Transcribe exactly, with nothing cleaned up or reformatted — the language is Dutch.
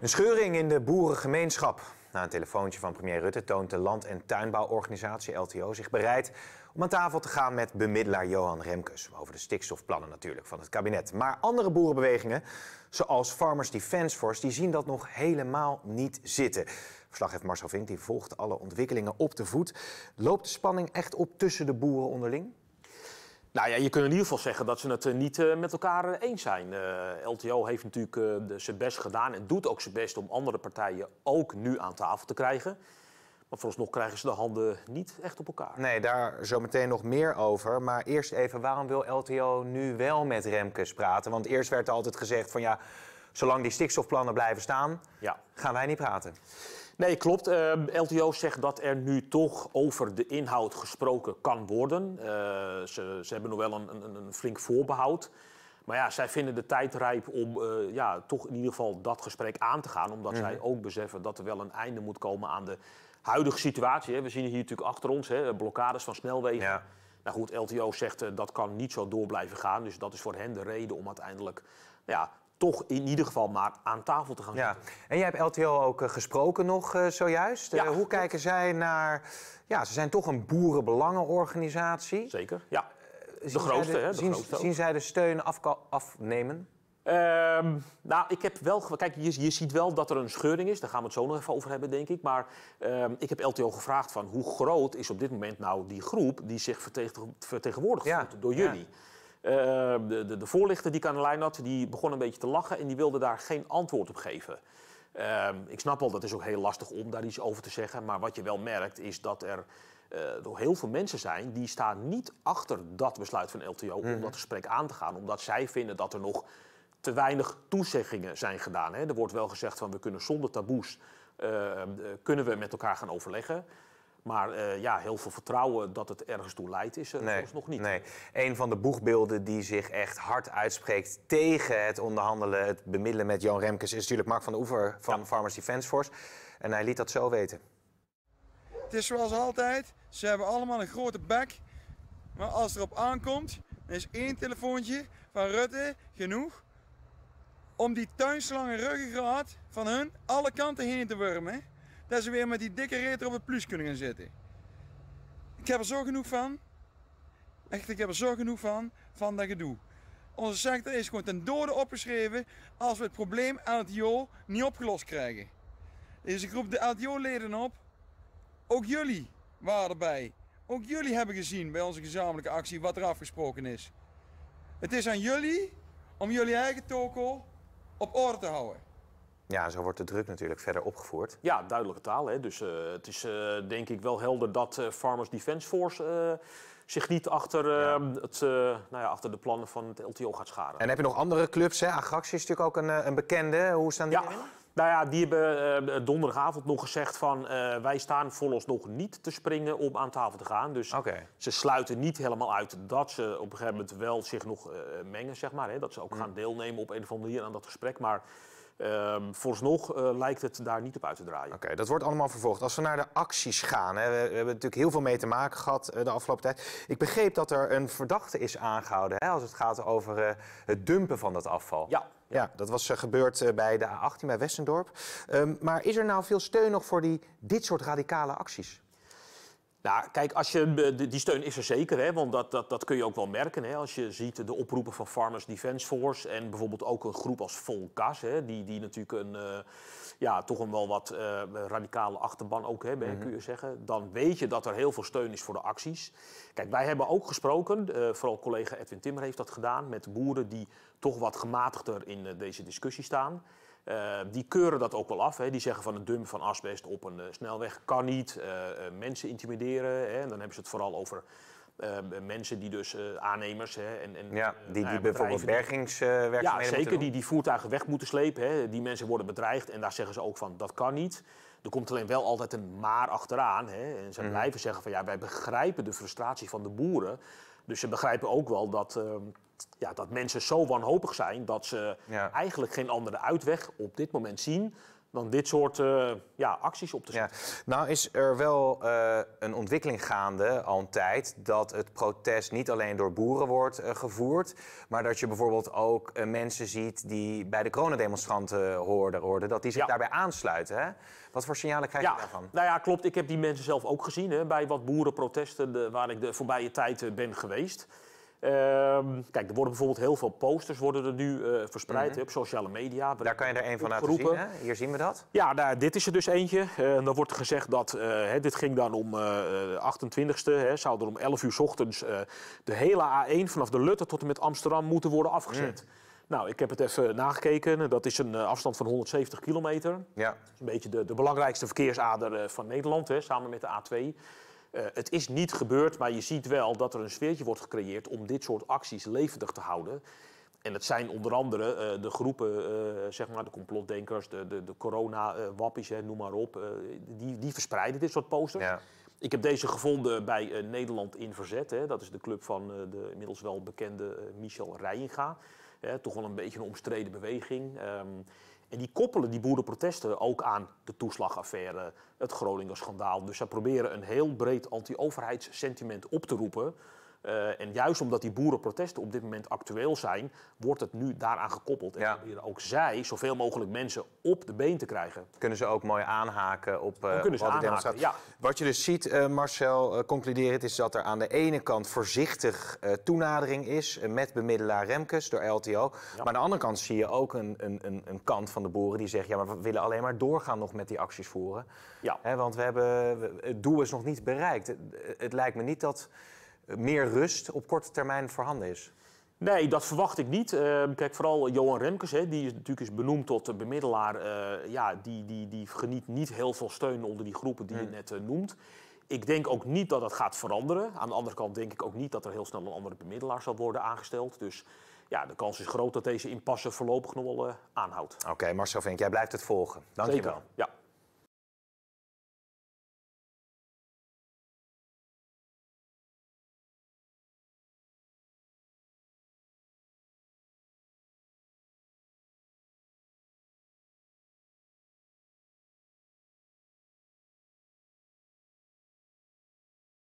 Een scheuring in de boerengemeenschap. Na een telefoontje van premier Rutte toont de land- en tuinbouworganisatie L T O zich bereid om aan tafel te gaan met bemiddelaar Johan Remkes. Over de stikstofplannen natuurlijk van het kabinet. Maar andere boerenbewegingen, zoals Farmers Defence Force, die zien dat nog helemaal niet zitten. Verslaggever Marcel Vink die volgt alle ontwikkelingen op de voet. Loopt de spanning echt op tussen de boeren onderling? Nou ja, je kunt in ieder geval zeggen dat ze het niet uh, met elkaar eens zijn. Uh, L T O heeft natuurlijk uh, zijn best gedaan en doet ook zijn best om andere partijen ook nu aan tafel te krijgen. Maar vooralsnog krijgen ze de handen niet echt op elkaar. Nee, daar zometeen nog meer over. Maar eerst even, waarom wil L T O nu wel met Remkes praten? Want eerst werd er altijd gezegd van ja, zolang die stikstofplannen blijven staan, ja, gaan wij niet praten. Nee, klopt. Uh, L T O zegt dat er nu toch over de inhoud gesproken kan worden. Uh, ze, ze hebben nog wel een, een, een flink voorbehoud. Maar ja, zij vinden de tijd rijp om uh, ja, toch in ieder geval dat gesprek aan te gaan. Omdat mm-hmm. zij ook beseffen dat er wel een einde moet komen aan de huidige situatie. Hè. We zien hier natuurlijk achter ons, hè, blokkades van snelwegen. Ja. Nou goed, L T O zegt uh, dat kan niet zo door blijven gaan. Dus dat is voor hen de reden om uiteindelijk... Ja, toch in ieder geval maar aan tafel te gaan zitten. Ja. En jij hebt L T O ook uh, gesproken nog uh, zojuist. Ja, uh, hoe kijken dat... zij naar... Ja, ze zijn toch een boerenbelangenorganisatie. Zeker, ja. Uh, de grootste, hè? Zien, zien zij de steun af, afnemen? Uh, nou, ik heb wel... Kijk, je, je ziet wel dat er een scheuring is. Daar gaan we het zo nog even over hebben, denk ik. Maar uh, ik heb L T O gevraagd van... hoe groot is op dit moment nou die groep... die zich vertegen, vertegenwoordigd ja. voelt door jullie? Ja. Uh, de, de, de voorlichter die ik aan de lijn had, die begon een beetje te lachen en die wilde daar geen antwoord op geven. Uh, ik snap al, dat is ook heel lastig om daar iets over te zeggen. Maar wat je wel merkt is dat er uh, door heel veel mensen zijn die staan niet achter dat besluit van L T O mm-hmm. om dat gesprek aan te gaan. Omdat zij vinden dat er nog te weinig toezeggingen zijn gedaan. Hè. Er wordt wel gezegd van we kunnen zonder taboes uh, uh, kunnen we met elkaar gaan overleggen. Maar uh, ja, heel veel vertrouwen dat het ergens toe leidt is er nee, nog niet. Nee. Een van de boegbeelden die zich echt hard uitspreekt tegen het onderhandelen, het bemiddelen met Johan Remkes, is natuurlijk Mark van de Oever van ja. Farmers Defence Force. En hij liet dat zo weten. Het is zoals altijd, ze hebben allemaal een grote bek. Maar als er op aankomt, dan is één telefoontje van Rutte genoeg om die tuinslangen ruggengraat van hun alle kanten heen te wurmen. Dat ze weer met die dikke reet er op het plus kunnen gaan zitten. Ik heb er zo genoeg van. Echt, ik heb er zo genoeg van, van dat gedoe. Onze sector is gewoon ten dode opgeschreven als we het probleem L T O niet opgelost krijgen. Dus ik roep de L T O-leden op. Ook jullie waren erbij. Ook jullie hebben gezien bij onze gezamenlijke actie wat er afgesproken is. Het is aan jullie om jullie eigen toko op orde te houden. Ja, zo wordt de druk natuurlijk verder opgevoerd. Ja, duidelijke taal. Hè? Dus uh, het is uh, denk ik wel helder dat uh, Farmers Defence Force uh, zich niet achter, uh, ja. het, uh, nou ja, achter de plannen van het L T O gaat scharen. En heb je nog andere clubs? Hè? Agractie is natuurlijk ook een, een bekende. Hoe staan die ja. erin? Nou ja, die hebben uh, donderdagavond nog gezegd van uh, wij staan vooralsnog niet te springen om aan tafel te gaan. Dus okay. ze sluiten niet helemaal uit dat ze op een gegeven moment wel zich nog uh, mengen, zeg maar. Hè? Dat ze ook mm. gaan deelnemen op een of andere manier aan dat gesprek. Maar... Um, vooralsnog uh, lijkt het daar niet op uit te draaien. Oké, okay, dat wordt allemaal vervolgd. Als we naar de acties gaan, hè, we, we hebben natuurlijk heel veel mee te maken gehad uh, de afgelopen tijd. Ik begreep dat er een verdachte is aangehouden hè, als het gaat over uh, het dumpen van dat afval. Ja. Ja, ja dat was uh, gebeurd uh, bij de A achttien, bij Westendorp. Um, maar is er nou veel steun nog voor die, dit soort radicale acties? Nou, kijk, als je, die steun is er zeker, hè, want dat, dat, dat kun je ook wel merken. Hè, als je ziet de oproepen van Farmers Defence Force en bijvoorbeeld ook een groep als Volkas, hè, die, die natuurlijk een, uh, ja, toch een wel wat uh, radicale achterban ook hebben, mm-hmm. kun je zeggen. Dan weet je dat er heel veel steun is voor de acties. Kijk, wij hebben ook gesproken, uh, vooral collega Edwin Timmer heeft dat gedaan, met boeren die toch wat gematigder in uh, deze discussie staan. Uh, die keuren dat ook wel af. Hè. Die zeggen van het dumpen van asbest op een uh, snelweg kan niet. Uh, uh, mensen intimideren. Hè. En dan hebben ze het vooral over uh, mensen die dus uh, aannemers... Hè, en, en, ja, die, uh, die, nou, die bijvoorbeeld bergingswerkzaamheden ja, zeker. Die, die voertuigen weg moeten slepen. Hè. Die mensen worden bedreigd en daar zeggen ze ook van dat kan niet. Er komt alleen wel altijd een maar achteraan. Hè. En ze mm. blijven zeggen van ja, wij begrijpen de frustratie van de boeren. Dus ze begrijpen ook wel dat... Uh, Ja, dat mensen zo wanhopig zijn dat ze ja. eigenlijk geen andere uitweg op dit moment zien dan dit soort uh, ja, acties op te zetten. Ja. Nou is er wel uh, een ontwikkeling gaande al een tijd dat het protest niet alleen door boeren wordt uh, gevoerd, maar dat je bijvoorbeeld ook uh, mensen ziet die bij de coronademonstranten hoorden, hoorden dat die zich ja. daarbij aansluiten. Hè? Wat voor signalen krijg je ja. daarvan? Nou ja, klopt. Ik heb die mensen zelf ook gezien hè, bij wat boerenprotesten de, waar ik de voorbije tijd uh, ben geweest. Um, kijk, er worden bijvoorbeeld heel veel posters worden er nu uh, verspreid mm-hmm. hè, op sociale media. Daar kan je er een van laten zien, hè? Hier zien we dat. Ja, nou, dit is er dus eentje. Uh, dan wordt gezegd dat, uh, hè, dit ging dan om uh, achtentwintigste, hè, zou er om elf uur 's ochtends uh, de hele A één vanaf de Lutte tot en met Amsterdam moeten worden afgezet. Mm. Nou, ik heb het even nagekeken. Dat is een afstand van honderdzeventig kilometer. Ja. Dat is een beetje de, de belangrijkste verkeersader van Nederland, hè, samen met de A twee. Uh, het is niet gebeurd, maar je ziet wel dat er een sfeertje wordt gecreëerd om dit soort acties levendig te houden. En dat zijn onder andere uh, de groepen, uh, zeg maar, de complotdenkers, de, de, de corona-wappies, uh, noem maar op. Uh, die, die verspreiden dit soort posters. Ja. Ik heb deze gevonden bij uh, Nederland in Verzet. Hè. Dat is de club van uh, de inmiddels wel bekende uh, Michel Reijenga. Uh, toch wel een beetje een omstreden beweging. Um, En die koppelen die boerenprotesten ook aan de toeslagaffaire, het Groningen-schandaal. Dus zij proberen een heel breed anti-overheidssentiment op te roepen. Uh, en juist omdat die boerenprotesten op dit moment actueel zijn, wordt het nu daaraan gekoppeld. En ja. proberen ook zij zoveel mogelijk mensen op de been te krijgen. Kunnen ze ook mooi aanhaken op, uh, op wat de demonstratie. Ja. Wat je dus ziet, uh, Marcel, uh, concluderend is dat er aan de ene kant voorzichtig uh, toenadering is uh, met bemiddelaar Remkes door L T O. Ja. Maar aan de andere kant zie je ook een, een, een kant van de boeren die zegt, ja, maar we willen alleen maar doorgaan nog met die acties voeren. Ja. Hè, want we hebben, het doel is nog niet bereikt. Het, het lijkt me niet dat meer rust op korte termijn voorhanden is? Nee, dat verwacht ik niet. Uh, kijk, vooral Johan Remkes, hè, die is natuurlijk is benoemd tot bemiddelaar. Uh, ja, die, die, die geniet niet heel veel steun onder die groepen die mm. je net uh, noemt. Ik denk ook niet dat dat gaat veranderen. Aan de andere kant denk ik ook niet dat er heel snel een andere bemiddelaar zal worden aangesteld. Dus ja, de kans is groot dat deze impasse voorlopig nog wel uh, aanhoudt. Oké, okay, Marcel Vink, jij blijft het volgen. Dank je wel. Ja.